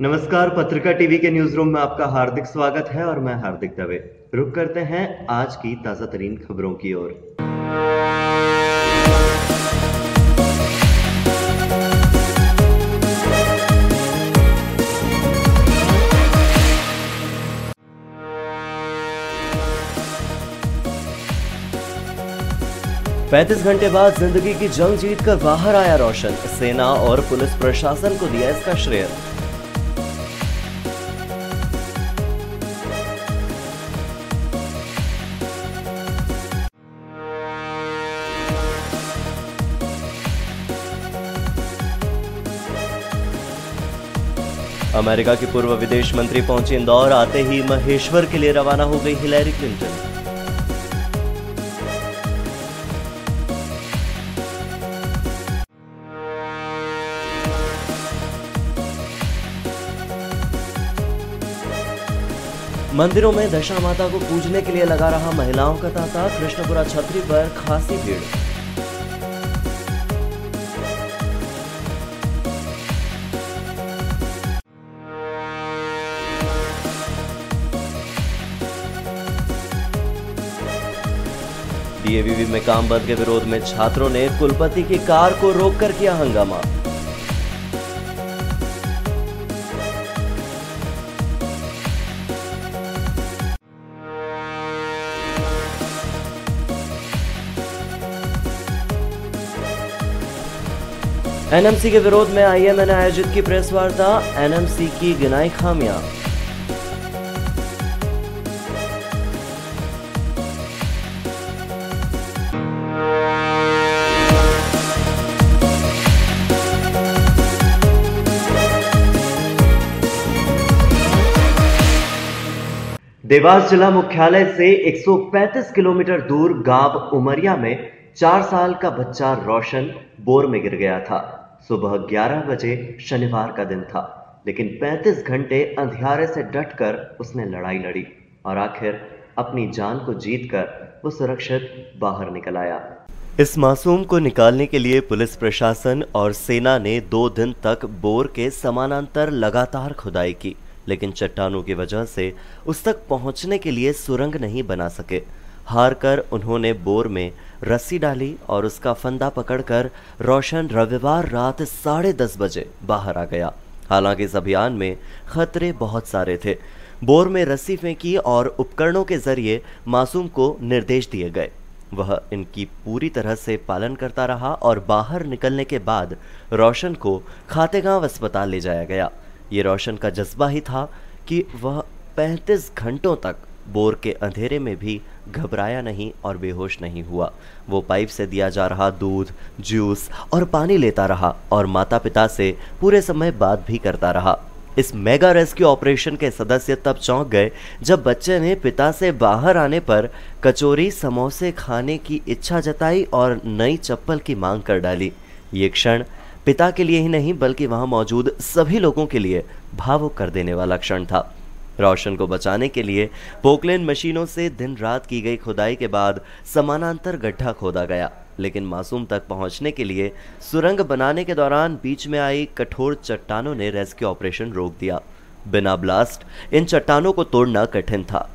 नमस्कार, पत्रिका टीवी के न्यूज रूम में आपका हार्दिक स्वागत है और मैं हार्दिक दवे। रुक करते हैं आज की ताजा तरीन खबरों की ओर। पैंतीस घंटे बाद जिंदगी की जंग जीतकर बाहर आया रोशन, सेना और पुलिस प्रशासन को दिया इसका श्रेय। अमेरिका की पूर्व विदेश मंत्री पहुंची इंदौर, आते ही महेश्वर के लिए रवाना हो गई हिलेरी क्लिंटन। मंदिरों में दशा माता को पूजने के लिए लगा रहा महिलाओं का तांता, कृष्णपुरा छत्री पर खासी भीड़। डीएवीवी में काम बंद के विरोध में छात्रों ने कुलपति की कार को रोककर किया हंगामा। एनएमसी के विरोध में आईएमए ने आयोजित की प्रेस वार्ता, एनएमसी की गिनाई खामियां। देवास जिला मुख्यालय से 135 किलोमीटर दूर गांव उमरिया में 4 साल का बच्चा रोशन बोर में गिर गया था। सुबह 11 बजे शनिवार का दिन था, लेकिन 35 घंटे अंधियारे से डटकर उसने लड़ाई लड़ी और आखिर अपनी जान को जीतकर वो सुरक्षित बाहर निकल आया। इस मासूम को निकालने के लिए पुलिस प्रशासन और सेना ने 2 दिन तक बोर के समानांतर लगातार खुदाई की, लेकिन चट्टानों की वजह से उस तक पहुंचने के लिए सुरंग नहीं बना सके। हार कर उन्होंने बोर में रस्सी डाली और उसका फंदा पकड़कर रोशन रविवार रात 10:30 बजे बाहर आ गया। हालांकि इस अभियान में खतरे बहुत सारे थे। बोर में रस्सी फेंकी और उपकरणों के जरिए मासूम को निर्देश दिए गए, वह इनकी पूरी तरह से पालन करता रहा और बाहर निकलने के बाद रोशन को खातेगांव अस्पताल ले जाया गया। ये रोशन का जज्बा ही था कि वह 35 घंटों तक बोर के अंधेरे में भी घबराया नहीं और बेहोश नहीं हुआ। वो पाइप से दिया जा रहा दूध, जूस और पानी लेता रहा और माता पिता से पूरे समय बात भी करता रहा। इस मेगा रेस्क्यू ऑपरेशन के सदस्य तब चौंक गए जब बच्चे ने पिता से बाहर आने पर कचौरी समोसे खाने की इच्छा जताई और नई चप्पल की मांग कर डाली। ये क्षण पिता के लिए ही नहीं बल्कि वहां मौजूद सभी लोगों के लिए भावुक कर देने वाला क्षण था। रोशन को बचाने के लिए पोकलेन मशीनों से दिन रात की गई खुदाई के बाद समानांतर गड्ढा खोदा गया, लेकिन मासूम तक पहुंचने के लिए सुरंग बनाने के दौरान बीच में आई कठोर चट्टानों ने रेस्क्यू ऑपरेशन रोक दिया। बिना ब्लास्ट इन चट्टानों को तोड़ना कठिन था।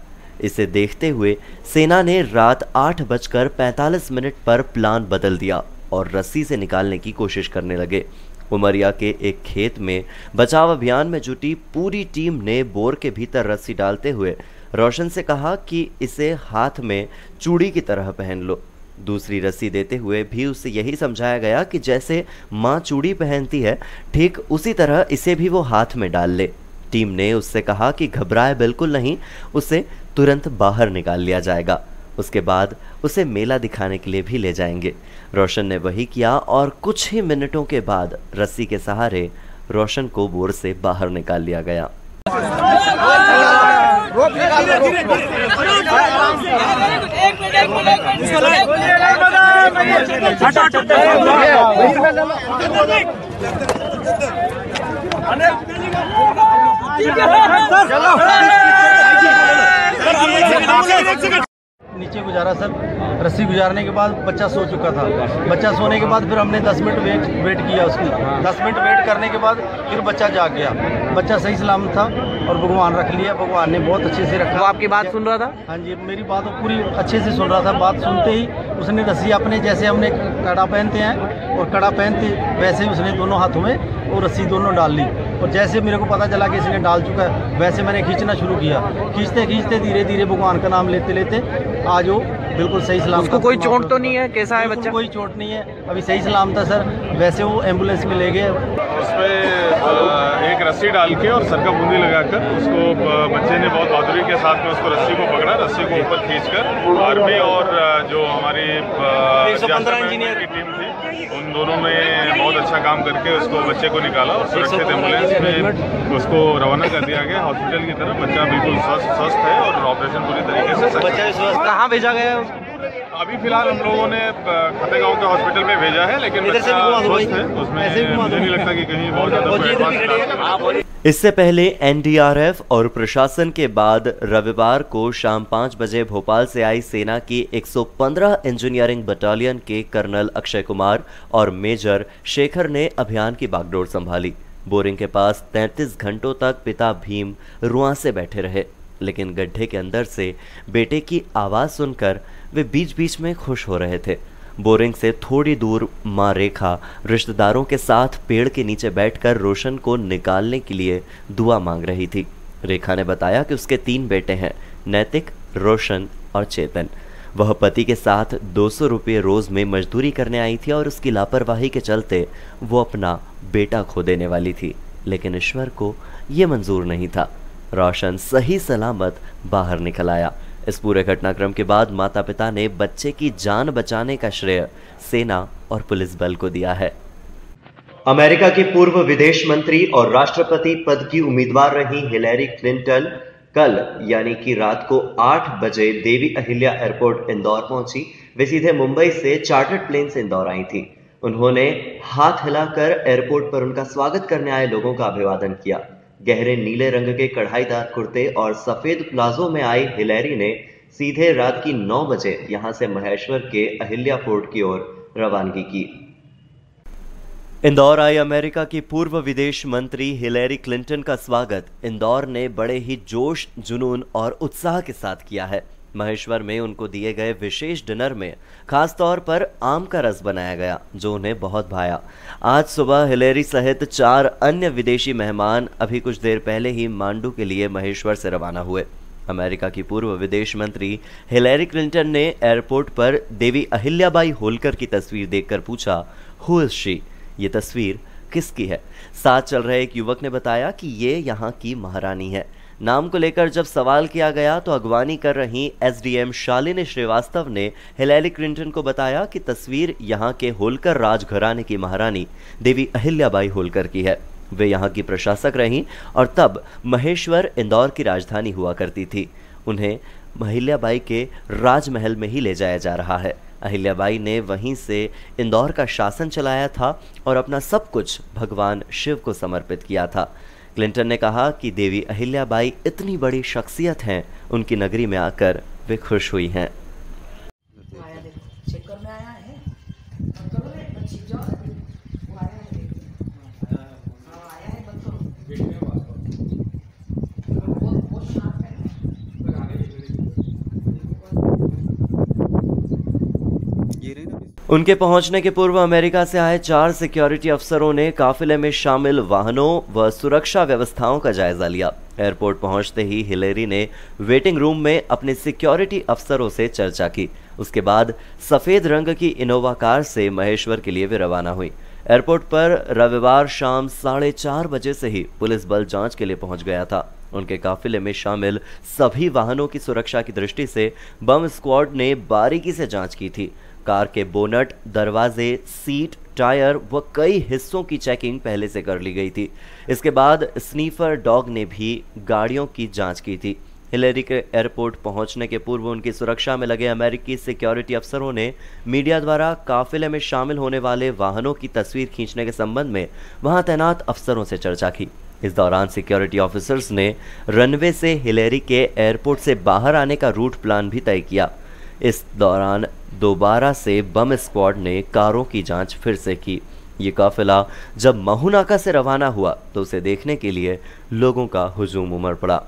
इसे देखते हुए सेना ने रात 8:45 पर प्लान बदल दिया और रस्सी से निकालने की कोशिश करने लगे। उमरिया के एक खेत में बचाव अभियान में जुटी पूरी टीम ने बोर के भीतर रस्सी डालते हुए रोशन से कहा कि इसे हाथ में चूड़ी की तरह पहन लो। दूसरी रस्सी देते हुए भी उसे यही समझाया गया कि जैसे माँ चूड़ी पहनती है, ठीक उसी तरह इसे भी वो हाथ में डाल ले। टीम ने उससे कहा कि घबराए बिल्कुल नहीं, उसे तुरंत बाहर निकाल लिया जाएगा, उसके बाद उसे मेला दिखाने के लिए भी ले जाएंगे। रोशन ने वही किया और कुछ ही मिनटों के बाद रस्सी के सहारे रोशन को बोर से बाहर निकाल लिया गया। नीचे गुजारा सर, रस्सी गुजारने के बाद बच्चा सो चुका था। बच्चा सोने के बाद फिर हमने 10 मिनट वेट किया उसकी। 10 मिनट वेट करने के बाद फिर बच्चा जाग गया। बच्चा सही सलामत था और भगवान रख लिया, भगवान ने बहुत अच्छे से रखा। वो आपकी बात सुन रहा था? हाँ जी, मेरी बात पूरी अच्छे से सुन रहा था। बात सुनते ही उसने रस्सी अपने, जैसे हमने कड़ा पहनते हैं और कड़ा पहनते वैसे ही उसने दोनों हाथों में और रस्सी दोनों डाल ली। और जैसे मेरे को पता चला कि इसने डाल चुका है, वैसे मैंने खींचना शुरू किया। खींचते खींचते धीरे धीरे भगवान का नाम लेते लेते आज वो बिल्कुल सही सलामत। उसको कोई चोट तो नहीं है? कैसा है बच्चा? कोई चोट नहीं है, अभी सही सलामत था सर। वैसे वो एम्बुलेंस में ले गए, उसमें एक रस्सी डाल के और सर का बूंदी लगाकर उसको बच्चे ने बहुत बहादुरी के साथ में उसको रस्सी को पकड़ा, रस्सी को ऊपर खींचकर आर्मी और जो हमारी 115 इंजीनियर की टीम थी, उन दोनों ने बहुत अच्छा काम करके उसको बच्चे को निकाला और सुरक्षित एम्बुलेंस में उसको रवाना कर दिया गया हॉस्पिटल की तरफ। बच्चा बिल्कुल स्वस्थ है और ऑपरेशन पूरी तरीके से सक्सेसफुल है। कहाँ भेजा गया? अभी फिलहाल हम लोगों ने खतेगांव के हॉस्पिटल में भेजा है, लेकिन बच्चा स्वस्थ है, उसमें मुझे नहीं लगता कि कहीं बहुत ज़्यादा। इससे पहले एनडीआरएफ और प्रशासन के बाद रविवार को शाम 5 बजे भोपाल से आई सेना की 115 इंजीनियरिंग बटालियन के कर्नल अक्षय कुमार और मेजर शेखर ने अभियान की बागडोर संभाली। बोरिंग के पास 33 घंटों तक पिता भीम रुआं से बैठे रहे, लेकिन गड्ढे के अंदर से बेटे की आवाज़ सुनकर वे बीच बीच में खुश हो रहे थे। बोरिंग से थोड़ी दूर माँ रेखा रिश्तेदारों के साथ पेड़ के नीचे बैठकर रोशन को निकालने के लिए दुआ मांग रही थी। रेखा ने बताया कि उसके 3 बेटे हैं, नैतिक, रोशन और चेतन। वह पति के साथ 200 रुपये रोज़ में मजदूरी करने आई थी और उसकी लापरवाही के चलते वो अपना बेटा खो देने वाली थी, लेकिन ईश्वर को ये मंजूर नहीं था। रोशन सही सलामत बाहर निकल आया। इस पूरे घटनाक्रम के बाद माता पिता ने बच्चे की जान बचाने का श्रेय सेना और पुलिस बल को दिया है। अमेरिका की पूर्व विदेश मंत्री और राष्ट्रपति पद की उम्मीदवार रही हिलेरी क्लिंटन कल यानी कि रात को 8 बजे देवी अहिल्या एयरपोर्ट इंदौर पहुंची। वे सीधे मुंबई से चार्टर्ड प्लेन से इंदौर आई थी। उन्होंने हाथ हिलाकर एयरपोर्ट पर उनका स्वागत करने आए लोगों का अभिवादन किया। गहरे नीले रंग के कढ़ाईदार कुर्ते और सफेद प्लाजो में आई हिलेरी ने सीधे रात की 9 बजे यहां से महेश्वर के अहिल्या कोर्ट की ओर रवानगी की। इंदौर आई अमेरिका की पूर्व विदेश मंत्री हिलेरी क्लिंटन का स्वागत इंदौर ने बड़े ही जोश, जुनून और उत्साह के साथ किया है। महेश्वर में उनको दिए गए विशेष डिनर में खासतौर पर आम का रस बनाया गया, जो उन्हें बहुत भाया। आज सुबह हिलेरी सहित 4 अन्य विदेशी मेहमान अभी कुछ देर पहले ही मांडू के लिए महेश्वर से रवाना हुए। अमेरिका की पूर्व विदेश मंत्री हिलेरी क्लिंटन ने एयरपोर्ट पर देवी अहिल्याबाई होलकर की तस्वीर देखकर पूछा, हु इज शी? ये तस्वीर किसकी है? साथ चल रहे एक युवक ने बताया कि ये यहाँ की महारानी है। नाम को लेकर जब सवाल किया गया तो अगवानी कर रही एसडीएम शालिनी श्रीवास्तव ने हिलेरी क्लिंटन को बताया कि तस्वीर यहाँ के होलकर राजघराने की महारानी देवी अहिल्याबाई होलकर की है। वे यहाँ की प्रशासक रहीं और तब महेश्वर इंदौर की राजधानी हुआ करती थी। उन्हें अहिल्याबाई के राजमहल में ही ले जाया जा रहा है। अहिल्याबाई ने वहीं से इंदौर का शासन चलाया था और अपना सब कुछ भगवान शिव को समर्पित किया था। क्लिंटन ने कहा कि देवी अहिल्याबाई इतनी बड़ी शख्सियत हैं, उनकी नगरी में आकर वे खुश हुई हैं। उनके पहुंचने के पूर्व अमेरिका से आए 4 सिक्योरिटी अफसरों ने काफिले में शामिल वाहनों व सुरक्षा व्यवस्थाओं का जायजा लिया। एयरपोर्ट पहुंचते ही हिलेरी ने वेटिंग रूम में अपने सिक्योरिटी अफसरों से चर्चा की। उसके बाद सफ़ेद रंग की इनोवा कार से महेश्वर के लिए वे रवाना हुई। एयरपोर्ट पर रविवार शाम 4:30 बजे से ही पुलिस बल जाँच के लिए पहुँच गया था। उनके काफिले में शामिल सभी वाहनों की सुरक्षा की दृष्टि से बम स्क्वाड ने बारीकी से जाँच की थी। कार के बोनट, दरवाजे, सीट, टायर व कई हिस्सों की चेकिंग पहले से कर ली गई थी। इसके बाद स्नीफर डॉग ने भी गाड़ियों की जांच की थी। हिलेरी के एयरपोर्ट पहुंचने के पूर्व उनकी सुरक्षा में लगे अमेरिकी सिक्योरिटी अफसरों ने मीडिया द्वारा काफिले में शामिल होने वाले वाहनों की तस्वीर खींचने के संबंध में वहां तैनात अफसरों से चर्चा की। इस दौरान सिक्योरिटी ऑफिसर्स ने रनवे से हिलेरी के एयरपोर्ट से बाहर आने का रूट प्लान भी तय किया। इस दौरान दोबारा से बम स्क्वाड ने कारों की जांच फिर से की। ये काफिला जब महू नाका से रवाना हुआ तो उसे देखने के लिए लोगों का हुजूम उमड़ पड़ा।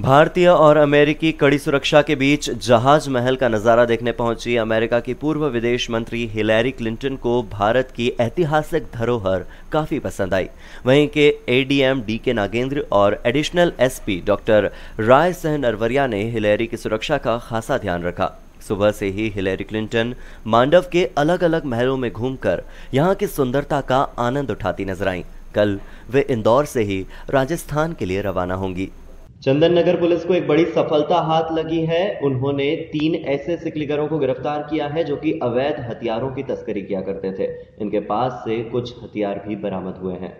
भारतीय और अमेरिकी कड़ी सुरक्षा के बीच जहाज महल का नज़ारा देखने पहुंची अमेरिका की पूर्व विदेश मंत्री हिलैरी क्लिंटन को भारत की ऐतिहासिक धरोहर काफ़ी पसंद आई। वहीं के एडीएम डीके नागेंद्र और एडिशनल एसपी डॉक्टर राय सह नरवरिया ने हिलैरी की सुरक्षा का खासा ध्यान रखा। सुबह से ही हिलैरी क्लिंटन मांडव के अलग अलग महलों में घूमकर यहाँ की सुंदरता का आनंद उठाती नजर आईं। कल वे इंदौर से ही राजस्थान के लिए रवाना होंगी। चंदननगर पुलिस को एक बड़ी सफलता हाथ लगी है। उन्होंने 3 ऐसे सिकलिगरों को गिरफ्तार किया है जो कि अवैध हथियारों की तस्करी किया करते थे। इनके पास से कुछ हथियार भी बरामद हुए हैं।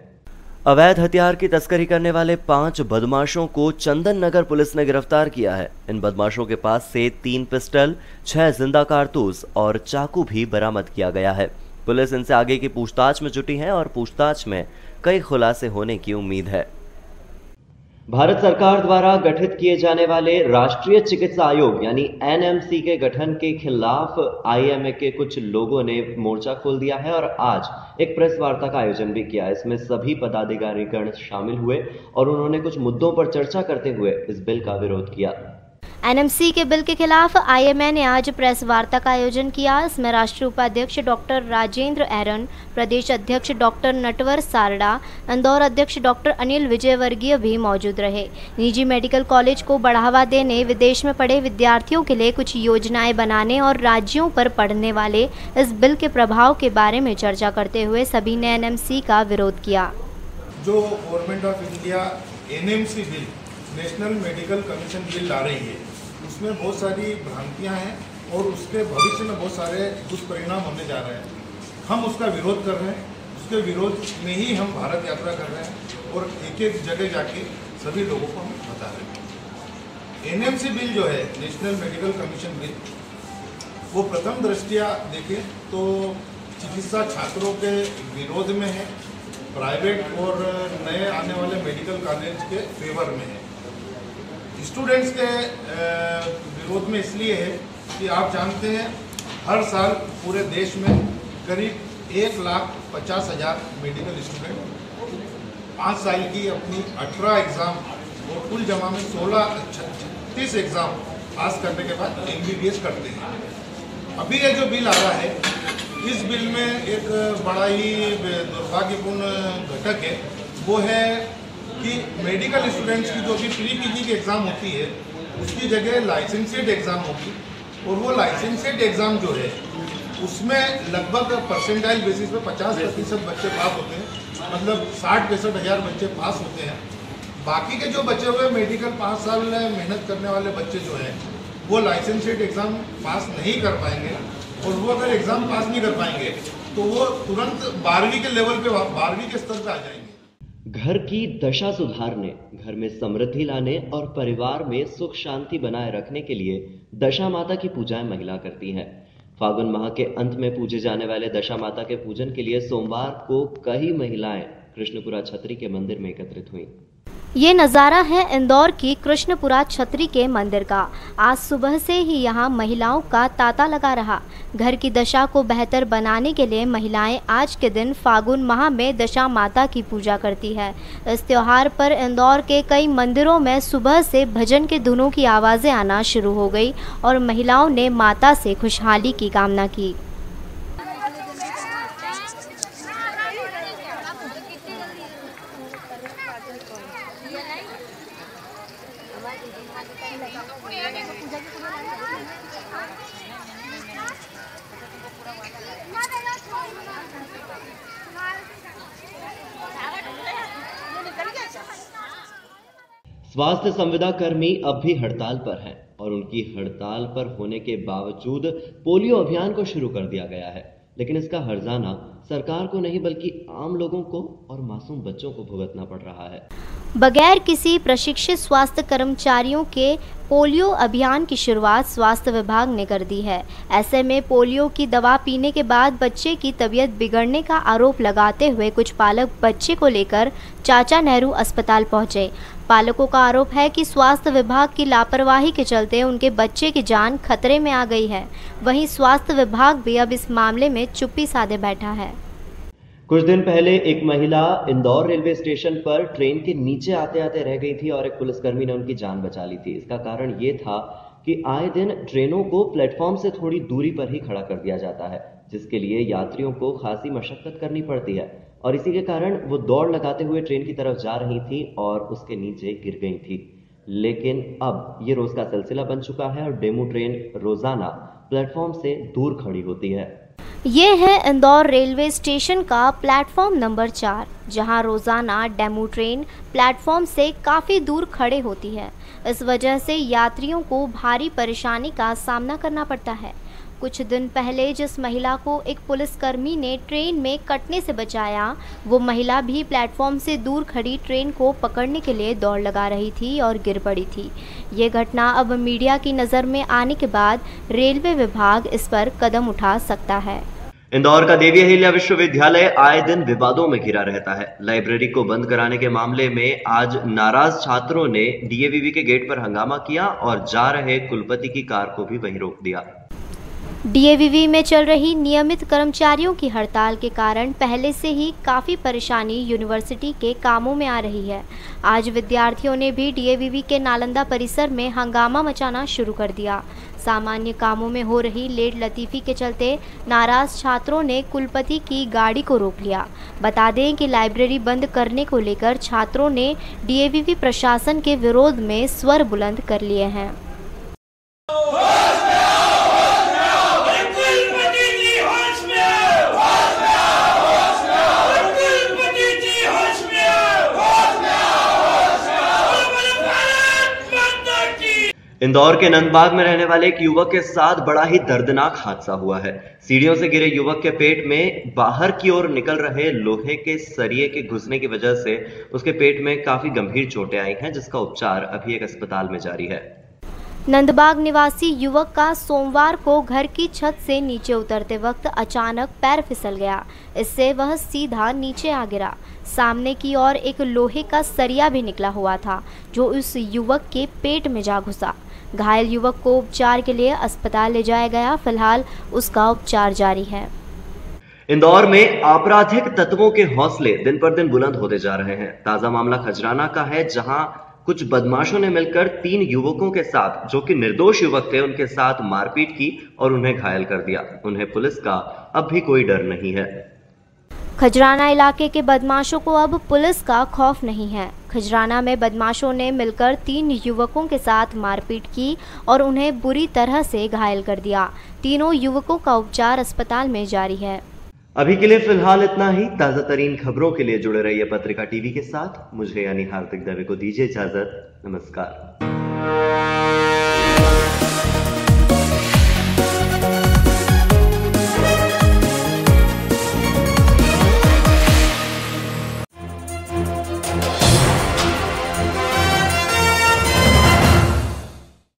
अवैध हथियार की तस्करी करने वाले 5 बदमाशों को चंदननगर पुलिस ने गिरफ्तार किया है। इन बदमाशों के पास से 3 पिस्टल, 6 जिंदा कारतूस और चाकू भी बरामद किया गया है। पुलिस इनसे आगे की पूछताछ में जुटी है और पूछताछ में कई खुलासे होने की उम्मीद है। भारत सरकार द्वारा गठित किए जाने वाले राष्ट्रीय चिकित्सा आयोग यानी एनएमसी के गठन के खिलाफ आईएमए के कुछ लोगों ने मोर्चा खोल दिया है और आज एक प्रेस वार्ता का आयोजन भी किया। इसमें सभी पदाधिकारीगण शामिल हुए और उन्होंने कुछ मुद्दों पर चर्चा करते हुए इस बिल का विरोध किया। एनएमसी के बिल के खिलाफ आईएमए ने आज प्रेस वार्ता का आयोजन किया। इसमें राष्ट्रीय उपाध्यक्ष डॉक्टर राजेंद्र एरन, प्रदेश अध्यक्ष डॉक्टर नटवर सारडा, इंदौर अध्यक्ष डॉक्टर अनिल विजयवर्गीय भी मौजूद रहे। निजी मेडिकल कॉलेज को बढ़ावा देने, विदेश में पढ़े विद्यार्थियों के लिए कुछ योजनाएं बनाने और राज्यों पर पढ़ने वाले इस बिल के प्रभाव के बारे में चर्चा करते हुए सभी ने एनएमसी का विरोध किया। जो government of India NMC bill, national medical commission bill ला रही है, उसमें बहुत सारी भ्रांतियां हैं और उसके भविष्य में बहुत सारे दुष्परिणाम होने जा रहे हैं। हम उसका विरोध कर रहे हैं, उसके विरोध में ही हम भारत यात्रा कर रहे हैं और एक एक जगह जाके सभी लोगों को हम बता रहे हैं। एनएमसी बिल जो है, नेशनल मेडिकल कमीशन बिल, वो प्रथम दृष्टिया देखें तो चिकित्सा छात्रों के विरोध में है, प्राइवेट और नए आने वाले मेडिकल कॉलेज के फेवर में है। स्टूडेंट्स के विरोध में इसलिए है कि आप जानते हैं हर साल पूरे देश में करीब 1,50,000 मेडिकल स्टूडेंट 5 साल की अपनी 18 एग्ज़ाम और कुल जमा में 36 एग्ज़ाम पास करने के बाद MBBS करते हैं। अभी ये जो बिल आ रहा है, इस बिल में एक बड़ा ही दुर्भाग्यपूर्ण घटक है, वो है कि मेडिकल स्टूडेंट्स की जो कि प्री-पीजी की एग्ज़ाम होती है उसकी जगह लाइसेंसेड एग्ज़ाम होगी और वो लाइसेंसेड एग्ज़ाम जो है उसमें लगभग परसेंटाइल बेसिस पे 50% बच्चे पास होते हैं, मतलब 60-65,000 बच्चे पास होते हैं। बाकी के जो बचे हुए मेडिकल 5 साल मेहनत करने वाले बच्चे जो हैं वो लाइसेंसेड एग्ज़ाम पास नहीं कर पाएंगे और वो अगर एग्ज़ाम पास नहीं कर पाएंगे तो वो तुरंत 12वीं के लेवल पर, 12वीं के स्तर पर आ जाएंगे। घर की दशा सुधारने, घर में समृद्धि लाने और परिवार में सुख शांति बनाए रखने के लिए दशा माता की पूजाएं महिला करती हैं। फागुन माह के अंत में पूजे जाने वाले दशा माता के पूजन के लिए सोमवार को कई महिलाएं कृष्णपुरा छत्री के मंदिर में एकत्रित हुईं। ये नज़ारा है इंदौर की कृष्णपुरा छत्री के मंदिर का। आज सुबह से ही यहाँ महिलाओं का तांता लगा रहा। घर की दशा को बेहतर बनाने के लिए महिलाएं आज के दिन फागुन माह में दशा माता की पूजा करती है। इस त्यौहार पर इंदौर के कई मंदिरों में सुबह से भजन के धुनों की आवाज़ें आना शुरू हो गई और महिलाओं ने माता से खुशहाली की कामना की। स्वास्थ्य संविदा कर्मी अब भी हड़ताल पर हैं और उनकी हड़ताल पर होने के बावजूद पोलियो अभियान को शुरू कर दिया गया है। लेकिन इसका हर्जाना सरकार को नहीं बल्कि आम लोगों को और मासूम बच्चों को भुगतना पड़ रहा है। बगैर किसी प्रशिक्षित स्वास्थ्य कर्मचारियों के पोलियो अभियान की शुरुआत स्वास्थ्य विभाग ने कर दी है। ऐसे में पोलियो की दवा पीने के बाद बच्चे की तबीयत बिगड़ने का आरोप लगाते हुए कुछ पालक बच्चे को लेकर चाचा नेहरू अस्पताल पहुंचे। पालकों का आरोप है कि स्वास्थ्य विभाग की लापरवाही के चलते उनके बच्चे की जान खतरे में आ गई है। वहीं स्वास्थ्य विभाग भी अब इस मामले में चुप्पी साधे बैठा है। कुछ दिन पहले एक महिला इंदौर रेलवे स्टेशन पर ट्रेन के नीचे आते आते रह गई थी और एक पुलिसकर्मी ने उनकी जान बचा ली थी। इसका कारण ये था कि आए दिन ट्रेनों को प्लेटफॉर्म से थोड़ी दूरी पर ही खड़ा कर दिया जाता है, जिसके लिए यात्रियों को खासी मशक्कत करनी पड़ती है और इसी के कारण वो दौड़ लगाते हुए ट्रेन की तरफ जा रही थी और उसके नीचे गिर गई थी। लेकिन अब ये रोज का सिलसिला बन चुका है और डेमू ट्रेन रोजाना प्लेटफॉर्म से दूर खड़ी होती है। ये है इंदौर रेलवे स्टेशन का प्लेटफॉर्म नंबर 4, जहां रोज़ाना डेमू ट्रेन प्लेटफॉर्म से काफ़ी दूर खड़े होती है। इस वजह से यात्रियों को भारी परेशानी का सामना करना पड़ता है। कुछ दिन पहले जिस महिला को एक पुलिसकर्मी ने ट्रेन में कटने से बचाया, वो महिला भी प्लेटफॉर्म से दूर खड़ी ट्रेन को पकड़ने के लिए दौड़ लगा रही थी और गिर पड़ी थी। ये घटना अब मीडिया की नज़र में आने के बाद रेलवे विभाग इस पर कदम उठा सकता है। इंदौर का देवी अहिल्या विश्वविद्यालय आए दिन विवादों में घिरा रहता है। लाइब्रेरी को बंद कराने के मामले में आज नाराज छात्रों ने DAVV के गेट पर हंगामा किया और जा रहे कुलपति की कार को भी वहीं रोक दिया। DAVV में चल रही नियमित कर्मचारियों की हड़ताल के कारण पहले से ही काफ़ी परेशानी यूनिवर्सिटी के कामों में आ रही है। आज विद्यार्थियों ने भी DAVV के नालंदा परिसर में हंगामा मचाना शुरू कर दिया। सामान्य कामों में हो रही लेट लतीफ़ी के चलते नाराज़ छात्रों ने कुलपति की गाड़ी को रोक लिया। बता दें कि लाइब्रेरी बंद करने को लेकर छात्रों ने DAVV प्रशासन के विरोध में स्वर बुलंद कर लिए हैं। इंदौर के नंदबाग में रहने वाले एक युवक के साथ बड़ा ही दर्दनाक हादसा हुआ है। सीढ़ियों से गिरे युवक के पेट में बाहर की ओर निकल रहे लोहे के सरिये के घुसने की वजह से उसके पेट में काफी गंभीर चोटें आई हैं, जिसका उपचार अभी एक अस्पताल में जारी है। नंदबाग निवासी युवक का सोमवार को घर की छत से नीचे उतरते वक्त अचानक पैर फिसल गया। इससे वह सीधा नीचे आ गिरा। सामने की ओर एक लोहे का सरिया भी निकला हुआ था जो उस युवक के पेट में जा घुसा। घायल युवक को उपचार के लिए अस्पताल ले जाया गया। फिलहाल उसका उपचार जारी है। इंदौर में आपराधिक तत्वों के हौसले दिन पर दिन बुलंद होते जा रहे हैं। ताजा मामला खजराना का है, जहां कुछ बदमाशों ने मिलकर 3 युवकों के साथ, जो कि निर्दोष युवक थे, उनके साथ मारपीट की और उन्हें घायल कर दिया। उन्हें पुलिस का अब भी कोई डर नहीं है। खजराना इलाके के बदमाशों को अब पुलिस का खौफ नहीं है। खजराना में बदमाशों ने मिलकर 3 युवकों के साथ मारपीट की और उन्हें बुरी तरह से घायल कर दिया। तीनों युवकों का उपचार अस्पताल में जारी है। अभी के लिए फिलहाल इतना ही। ताजा तरीन खबरों के लिए जुड़े रहिए पत्रिका टीवी के साथ। मुझे यानी हार्दिक दवे को दीजिए इजाजत। नमस्कार।